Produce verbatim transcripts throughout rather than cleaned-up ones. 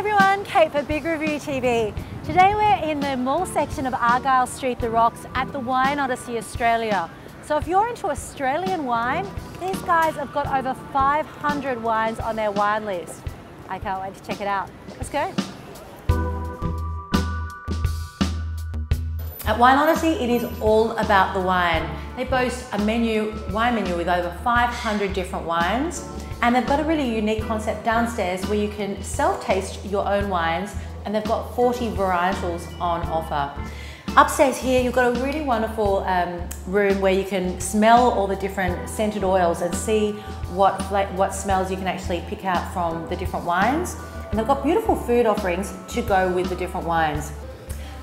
everyone, Kate for Big Review T V. Today we're in the mall section of Argyle Street The Rocks at the Wine Odyssey Australia. So if you're into Australian wine, these guys have got over five hundred wines on their wine list. I can't wait to check it out. Let's go. At Wine Odyssey, it is all about the wine. They boast a menu, wine menu with over five hundred different wines, and they've got a really unique concept downstairs where you can self-taste your own wines, and they've got forty varietals on offer. Upstairs here, you've got a really wonderful um, room where you can smell all the different scented oils and see what, what smells you can actually pick out from the different wines. And they've got beautiful food offerings to go with the different wines.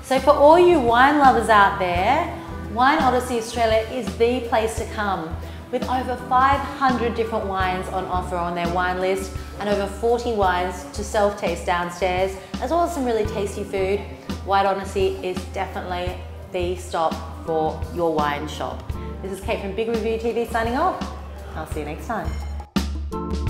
So for all you wine lovers out there, Wine Odyssey Australia is the place to come, with over five hundred different wines on offer on their wine list and over forty wines to self-taste downstairs, as well as some really tasty food. Wine Odyssey is definitely the stop for your wine shop. This is Kate from Big Review T V signing off. I'll see you next time.